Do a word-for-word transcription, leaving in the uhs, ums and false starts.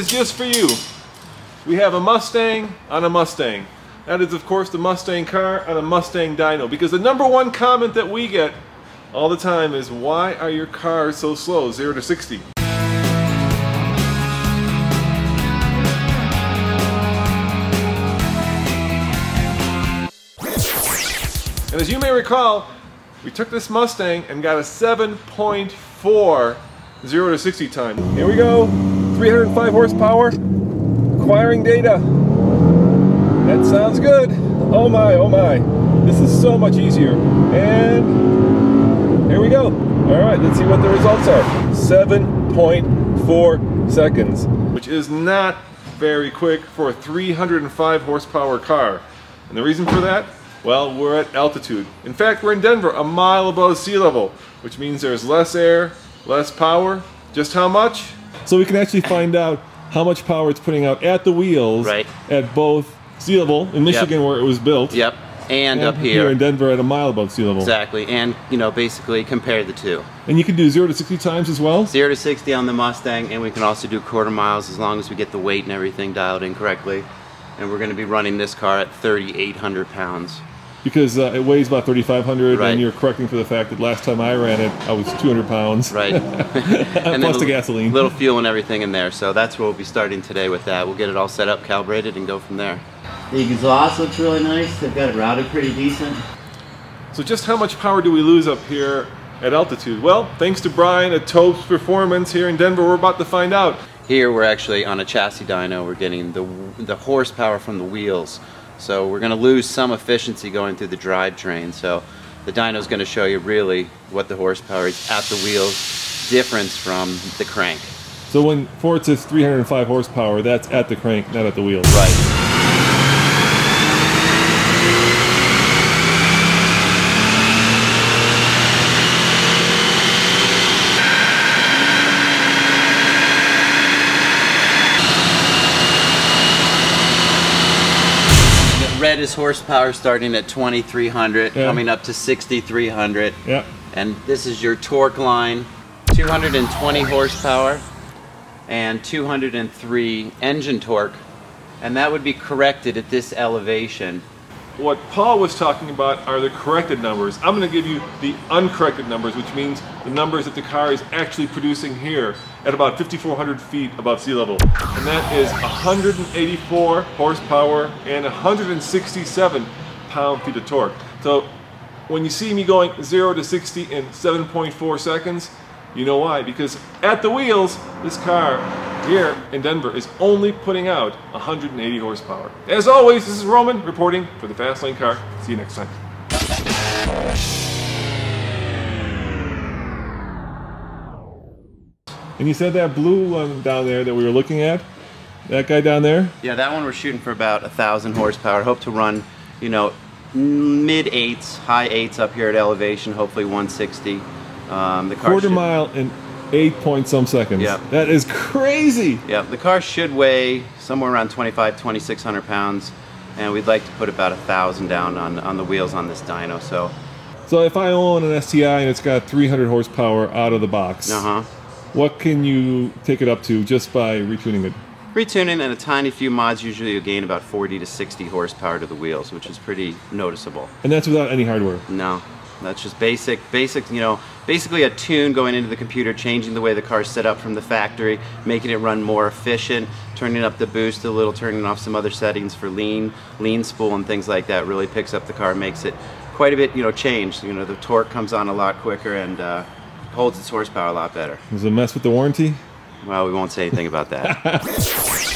is just for you. We have a Mustang on a Mustang. That is, of course, the Mustang car on a Mustang dyno. Because the number one comment that we get all the time is, why are your cars so slow, zero to sixty? And as you may recall, we took this Mustang and got a seven point four zero to sixty time. Here we go, three hundred five horsepower, acquiring data. That sounds good. Oh my, oh my. This is so much easier. And here we go. All right, let's see what the results are. seven point four seconds, which is not very quick for a three hundred five horsepower car. And the reason for that? Well, we're at altitude. In fact, we're in Denver, a mile above sea level, which means there's less air, less power. Just how much? So we can actually find out how much power it's putting out at the wheels, right, at both sea level in Michigan, yep, where it was built. Yep. And, and up here. Here in Denver at a mile above sea level. Exactly. And, you know, basically compare the two. And you can do zero to sixty times as well? zero to sixty on the Mustang, and we can also do quarter miles as long as we get the weight and everything dialed in correctly. And we're going to be running this car at thirty-eight hundred pounds. Because uh, it weighs about thirty-five hundred, right, and you're correcting for the fact that last time I ran it, I was two hundred pounds. Right. And plus the gasoline. Little fuel and everything in there. So that's where we'll be starting today with that. We'll get it all set up, calibrated, and go from there. The exhaust looks really nice. They've got it routed pretty decent. So just how much power do we lose up here at altitude? Well, thanks to Brian at Tope's Performance here in Denver, we're about to find out. Here we're actually on a chassis dyno. We're getting the, the horsepower from the wheels. So we're going to lose some efficiency going through the drivetrain. So the dyno is going to show you really what the horsepower is at the wheels, difference from the crank. So when Ford says three hundred five horsepower, that's at the crank, not at the wheels. Right. Red is horsepower starting at twenty-three hundred, yeah, coming up to sixty-three hundred. Yeah. And this is your torque line, two hundred twenty horsepower and two hundred three engine torque. And that would be corrected at this elevation. What Paul was talking about are the corrected numbers. I'm going to give you the uncorrected numbers, which means the numbers that the car is actually producing here at about fifty-four hundred feet above sea level. And that is one hundred eighty-four horsepower and one hundred sixty-seven pound-feet of torque. So when you see me going zero to sixty in seven point four seconds, you know why. Because at the wheels, this car here in Denver is only putting out one hundred eighty horsepower. As always, this is Roman reporting for the Fast Lane Car. See you next time. And you said that blue one down there that we were looking at, that guy down there? Yeah, that one we're shooting for about one thousand horsepower. Hope to run, you know, mid-eights, high-eights up here at elevation, hopefully one sixty. Um, the car Quarter should, mile in eight-point-some seconds. Yep. That is crazy! Yeah, the car should weigh somewhere around twenty-five, twenty-six hundred pounds, and we'd like to put about one thousand down on, on the wheels on this dyno. So, so if I own an S T I and it's got three hundred horsepower out of the box, uh-huh, what can you take it up to just by retuning it? Retuning and a tiny few mods, usually you gain about forty to sixty horsepower to the wheels, which is pretty noticeable. And that's without any hardware? No, that's just basic, basic, you know, basically a tune going into the computer, changing the way the car's set up from the factory, making it run more efficient, turning up the boost a little, turning off some other settings for lean, lean spool and things like that. Really picks up the car, makes it quite a bit, you know, changed. You know, the torque comes on a lot quicker and, uh, holds its horsepower a lot better. Does it mess with the warranty? Well, we won't say anything about that.